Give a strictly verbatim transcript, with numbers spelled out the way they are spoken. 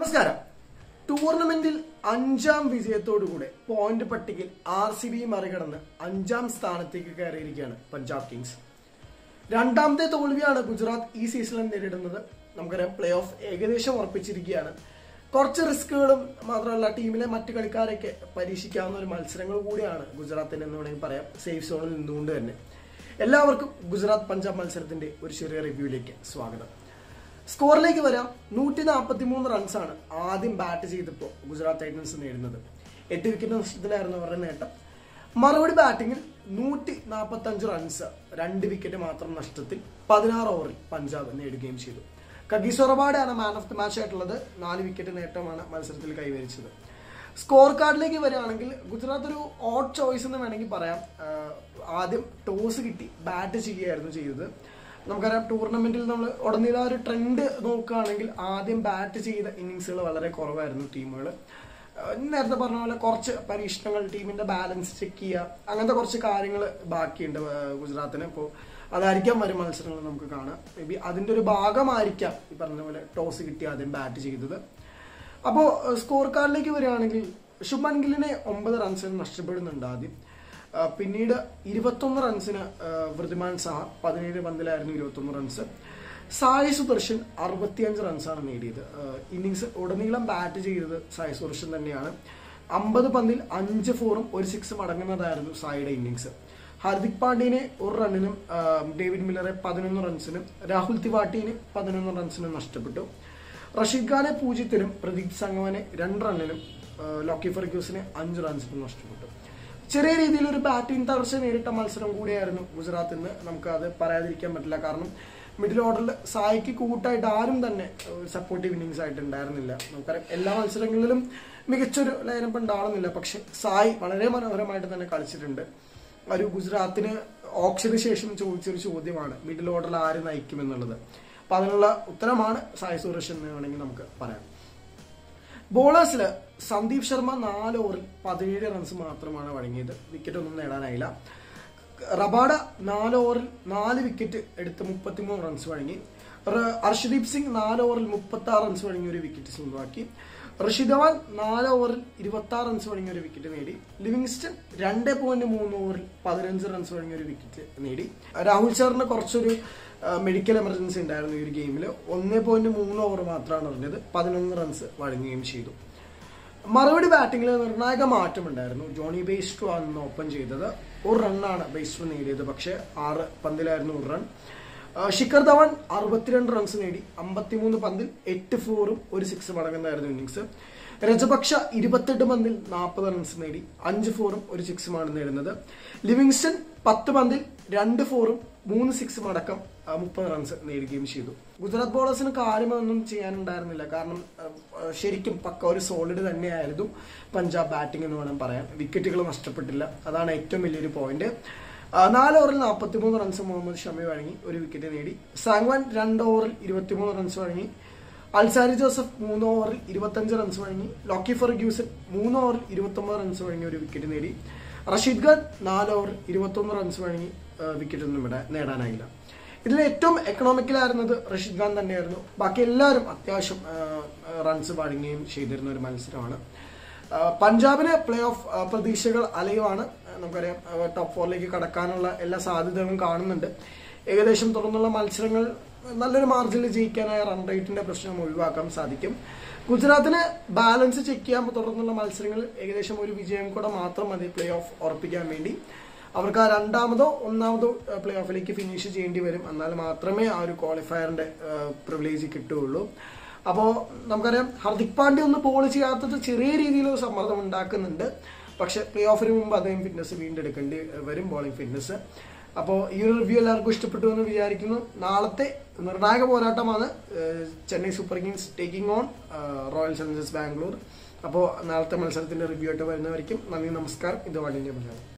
നമസ്കാരം. ടൂർണമെന്റിൽ അഞ്ചാം വിജയത്തോടുകൂടെ പോയിന്റ് പട്ടികയിൽ ആർ സി ബി മറികടന്ന് അഞ്ചാം സ്ഥാനത്തേക്ക് കയറിയിരിക്കുകയാണ് പഞ്ചാബ് കിങ്സ്. രണ്ടാമത്തെ തോൽവിയാണ് ഗുജറാത്ത് ഈ സീസണിൽ നേരിടുന്നത്. നമുക്കറിയാം പ്ലേ ഓഫ് ഏകദേശം ഉറപ്പിച്ചിരിക്കുകയാണ്. കുറച്ച് റിസ്കുകളും മാത്രമല്ല ടീമിലെ മറ്റു കളിക്കാരെയൊക്കെ പരീക്ഷിക്കാവുന്ന ഒരു മത്സരങ്ങൾ കൂടിയാണ് ഗുജറാത്തിന് എന്ന് വേണമെങ്കിൽ പറയാം. സേഫ് സോണിൽ നിന്നുകൊണ്ട് തന്നെ എല്ലാവർക്കും ഗുജറാത്ത് പഞ്ചാബ് മത്സരത്തിന്റെ ഒരു ചെറിയ റിവ്യൂയിലേക്ക് സ്വാഗതം. സ്കോറിലേക്ക് വരാം. നൂറ്റി നാൽപ്പത്തി മൂന്ന് റൺസാണ് ആദ്യം ബാറ്റ് ചെയ്തപ്പോൾ ഗുജറാത്ത് ടൈറ്റൻസ് നേടുന്നത്. എട്ട് വിക്കറ്റ് നഷ്ടത്തിലായിരുന്നു അവരുടെ നേട്ടം. മറുപടി ബാറ്റിംഗിൽ നൂറ്റി നാൽപ്പത്തി അഞ്ച് റൺസ് രണ്ട് വിക്കറ്റ് മാത്രം നഷ്ടത്തിൽ പതിനാറ് ഓവറിൽ പഞ്ചാബ് നേടുകയും ചെയ്തു. കഗീസൊറബാഡയാണ് മാൻ ഓഫ് ദി മാച്ച് ആയിട്ടുള്ളത്. നാല് വിക്കറ്റ് നേട്ടമാണ് മത്സരത്തിൽ കൈവരിച്ചത്. സ്കോർ കാർഡിലേക്ക് വരികയാണെങ്കിൽ ഗുജറാത്ത് ഒരു ഓട്ട് ചോയ്സ് എന്ന് വേണമെങ്കിൽ പറയാം. ആദ്യം ടോസ് കിട്ടി ബാറ്റ് ചെയ്യുകയായിരുന്നു ചെയ്തത്. നമുക്കറിയാം ടൂർണമെന്റിൽ നമ്മൾ ഉടനീള ഒരു ട്രെൻഡ് നോക്കുകയാണെങ്കിൽ ആദ്യം ബാറ്റ് ചെയ്ത ഇന്നിങ്സുകൾ വളരെ കുറവായിരുന്നു ടീമുകൾ. നേരത്തെ പറഞ്ഞ പോലെ കുറച്ച് പരീക്ഷണങ്ങൾ, ടീമിന്റെ ബാലൻസ് ചെക്ക് ചെയ്യുക, അങ്ങനത്തെ കുറച്ച് കാര്യങ്ങൾ ബാക്കിയുണ്ട് ഗുജറാത്തിന്. ഇപ്പോൾ അതായിരിക്കാം വരും മത്സരങ്ങൾ നമുക്ക് കാണാം. മേ ബി അതിന്റെ ഒരു ഭാഗമായിരിക്കാം ഈ പറഞ്ഞ പോലെ ടോസ് കിട്ടി ആദ്യം ബാറ്റ് ചെയ്തത്. അപ്പോൾ സ്കോർ കാർഡിലേക്ക് വരികയാണെങ്കിൽ ശുഭൻ ഗില്ലിനെ ഒമ്പത് റൺസിന് നഷ്ടപ്പെടുന്നുണ്ട് ആദ്യം. പിന്നീട് ഇരുപത്തൊന്ന് റൺസിന് വൃദ്ധിമാൻ സഹ പതിനേഴ് പന്തിലായിരുന്നു ഇരുപത്തൊന്ന് റൺസ്. സായി സുദർശൻ അറുപത്തിയഞ്ച് റൺസാണ് നേടിയത്. ഇന്നിങ്സ് ഉടനീളം ബാറ്റ് ചെയ്തത് സായി സുദർശൻ തന്നെയാണ്. അമ്പത് പന്തിൽ അഞ്ച് ഫോറും ഒരു സിക്സും അടങ്ങുന്നതായിരുന്നു സായിയുടെ ഇന്നിങ്സ്. ഹാർദിക് പാണ്ഡ്യനെ ഒരു റണ്ണിനും ഡേവിഡ് മില്ലറെ പതിനൊന്ന് റൺസിനും രാഹുൽ തിവാട്ടിയെ പതിനൊന്ന് റൺസിനും നഷ്ടപ്പെട്ടു. റഷീദ് ഖാനെ പൂജ്യത്തിനും പ്രദീപ് സംഗമനെ രണ്ട് റണ്ണിനും ലോക്കി ഫെർഗ്യൂസിനെ അഞ്ച് റൺസിനും നഷ്ടപ്പെട്ടു. ചെറിയ രീതിയിൽ ഒരു ബാറ്റിംഗ് തകർച്ച നേരിട്ട മത്സരം കൂടിയായിരുന്നു ഗുജറാത്തിൽ നിന്ന് നമുക്ക് അത് പറയാതിരിക്കാൻ പറ്റില്ല. കാരണം മിഡിൽ ഓർഡറിൽ സായിക്ക് കൂട്ടായിട്ട് ആരും തന്നെ സപ്പോർട്ടീവ് ഇന്നിങ്സ് ആയിട്ട് ഉണ്ടായിരുന്നില്ല. നമുക്കറിയാം എല്ലാ മത്സരങ്ങളിലും മികച്ചൊരു ലൈനപ്പ് ഉണ്ടാവുന്നില്ല, പക്ഷെ സായി വളരെ മനോഹരമായിട്ട് തന്നെ കളിച്ചിട്ടുണ്ട്. ഒരു ഗുജറാത്തിന് ഓപ്ഷന് ശേഷം ചോദിച്ചൊരു ചോദ്യമാണ് മിഡിൽ ഓർഡറിൽ ആര് നയിക്കുമെന്നുള്ളത്. അപ്പൊ അതിനുള്ള ഉത്തരമാണ് സായി സുരേഷ് എന്ന് വേണമെങ്കിൽ നമുക്ക് പറയാം. ബോളേഴ്സിൽ സന്ദീപ് ശർമ്മ നാല് ഓവറിൽ പതിനേഴ് റൺസ് മാത്രമാണ് വഴങ്ങിയത്. വിക്കറ്റ് ഒന്നും നേടാനായില്ല. റബാഡ നാല് ഓവറിൽ നാല് വിക്കറ്റ് എടുത്ത് മുപ്പത്തിമൂന്ന് റൺസ് വഴങ്ങി. അർഷദീപ് സിംഗ് നാല് ഓവറിൽ മുപ്പത്തി ആറ് റൺസ് വഴങ്ങി ഒരു വിക്കറ്റ് സ്വന്തമാക്കി. ഋഷിധവാൻ നാല് ഓവറിൽ ഇരുപത്തി ആറ് റൺസ് വഴങ്ങി ഒരു വിക്കറ്റ് നേടി. ലിവിങ്സ്റ്റൺ രണ്ട് പോയിന്റ് മൂന്ന് ഓവറിൽ പതിനഞ്ച് റൺസ് വഴങ്ങി ഒരു വിക്കറ്റ് നേടി. രാഹുൽ ശർമ്മ കുറച്ചൊരു മെഡിക്കൽ എമർജൻസി ഉണ്ടായിരുന്നു ഈ ഒരു ഗെയിമിൽ. ഒന്ന് പോയിന്റ് മൂന്ന് ഓവർ മാത്രമാണ് എറിഞ്ഞത്. പതിനൊന്ന് റൺസ് വഴങ്ങുകയും ചെയ്തു. മറുപടി ബാറ്റിംഗിൽ നിർണായക മാറ്റമുണ്ടായിരുന്നു. ജോണി ബെയ്സ്റ്റു ആണ് ഓപ്പൺ ചെയ്തത്. ഒരു റണ്ണാണ് ബെയ്സ്റ്റു നേടിയത്, പക്ഷേ ആറ് പന്തിലായിരുന്നു ഒരു റൺ. ശിഖർ ധവാൻ അറുപത്തിരണ്ട് റൺസ് നേടി. അമ്പത്തിമൂന്ന് പന്തിൽ എട്ട് ഫോറും ഒരു സിക്സും അടങ്ങുന്നതായിരുന്നു ഇന്നിങ്സ്. രജപക്ഷ ഇരുപത്തെട്ട് പന്തിൽ നാൽപ്പത് റൺസ് നേടി. അഞ്ച് ഫോറും ഒരു സിക്സുമാണ് നേടുന്നത്. ലിവിങ്സ്റ്റൺ പത്ത് പന്തിൽ രണ്ട് ഫോറും മൂന്ന് സിക്സും അടക്കം മുപ്പത് റൺസ് നേടുകയും ചെയ്തു. ഗുജറാത്ത് ബോളേഴ്സിന് കാര്യമൊന്നും ചെയ്യാനുണ്ടായിരുന്നില്ല. കാരണം ശരിക്കും പക്ക ഒരു സോളിഡ് തന്നെയായിരുന്നു പഞ്ചാബ് ബാറ്റിംഗ് എന്ന് വേണം പറയാൻ. വിക്കറ്റുകൾ നഷ്ടപ്പെട്ടില്ല, അതാണ് ഏറ്റവും വലിയൊരു പോയിന്റ്. നാല് ഓവറിൽ നാൽപ്പത്തി മൂന്ന് റൺസ് മുഹമ്മദ് ഷമി വഴങ്ങി ഒരു വിക്കറ്റ് നേടി. സാങ്വാൻ രണ്ട് ഓവറിൽ ഇരുപത്തിമൂന്ന് റൺസ് വഴങ്ങി. അൽസാരി ജോസഫ് മൂന്ന് ഓവറിൽ ഇരുപത്തഞ്ച് റൺസ് വഴങ്ങി. ലോക്കി ഫെർഗ്യൂസൺ മൂന്ന് ഓവറിൽ ഇരുപത്തൊമ്പത് റൺസ് വഴങ്ങി ഒരു വിക്കറ്റ് നേടി. റഷീദ് ഖാൻ നാല് ഓവറിൽ ഇരുപത്തൊന്ന് റൺസ് വഴങ്ങി വിക്കറ്റൊന്നും നേടാനായില്ല. ഇതിൽ ഏറ്റവും എക്കണോമിക്കലായിരുന്നത് റഷീദ് ഖാൻ തന്നെയായിരുന്നു. ബാക്കി എല്ലാവരും അത്യാവശ്യം റൺസ് വഴങ്ങുകയും ചെയ്തിരുന്ന ഒരു മത്സരമാണ്. പഞ്ചാബിന് പ്ലേ ഓഫ് പ്രതീക്ഷകൾ അലയുവാണ്. നമുക്കറിയാം ടോപ്പ് ഫോറിലേക്ക് കടക്കാനുള്ള എല്ലാ സാധ്യതകളും കാണുന്നുണ്ട്. ഏകദേശം തുടർന്നുള്ള മത്സരങ്ങൾ നല്ലൊരു മാർജിനിൽ ജയിക്കാനായ റൺ റേറ്റിന്റെ പ്രശ്നം ഒഴിവാക്കാൻ സാധിക്കും. ഗുജറാത്തിന് ബാലൻസ് ചെക്ക് ചെയ്യാൻ തുടർന്നുള്ള മത്സരങ്ങളിൽ ഏകദേശം ഒരു വിജയം കൂടെ മാത്രം മതി പ്ലേ ഓഫ് ഉറപ്പിക്കാൻ വേണ്ടി. അവർക്ക് ആ രണ്ടാമതോ ഒന്നാമതോ പ്ലേ ഓഫിലേക്ക് ഫിനിഷ് ചെയ്യേണ്ടി വരും. എന്നാൽ മാത്രമേ ആ ഒരു ക്വാളിഫയറിന്റെ പ്രിവിലേജ് കിട്ടുകയുള്ളൂ. അപ്പോൾ നമുക്കറിയാം ഹർദിക് പാണ്ഡ്യ ഒന്ന് ബോൾ ചെയ്യാത്തത് ചെറിയ രീതിയിലൊരു സമ്മർദ്ദം ഉണ്ടാക്കുന്നുണ്ട്. പക്ഷെ പ്ലേ ഓഫിന് മുമ്പ് അദ്ദേഹം ഫിറ്റ്നസ് വീണ്ടെടുക്കേണ്ടി വരും, ബോളിംഗ് ഫിറ്റ്നസ്. അപ്പോൾ ഈ ഒരു റിവ്യൂ എല്ലാവർക്കും ഇഷ്ടപ്പെട്ടു എന്ന് വിചാരിക്കുന്നു. നാളത്തെ നിർണായക പോരാട്ടമാണ് Chennai Super Kings taking on Royal Challengers Bangalore. അപ്പോൾ നാളത്തെ മത്സരത്തിന്റെ റിവ്യൂ ആയിട്ട് വരുന്നവരിക്കും നന്ദി, നമസ്കാരം. ഇത് വൺ ഇന്ത്യ മലയാളം.